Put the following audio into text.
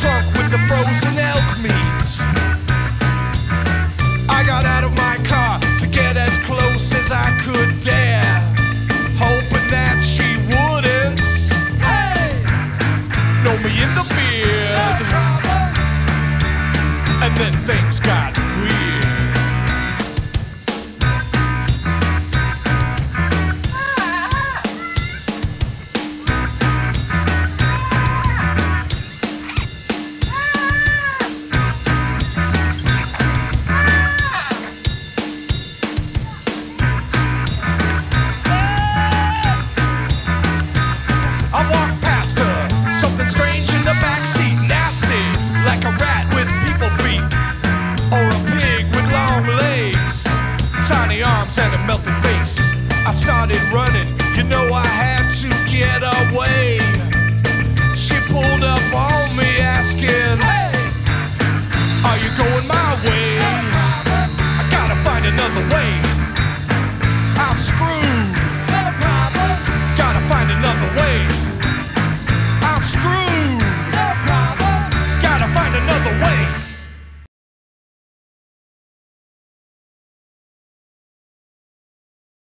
trunk with the frozen elk meat. I got out of my car to get as close as I could dare, hoping that she wouldn't, hey, know me in the beard. And then things got weird. Strange.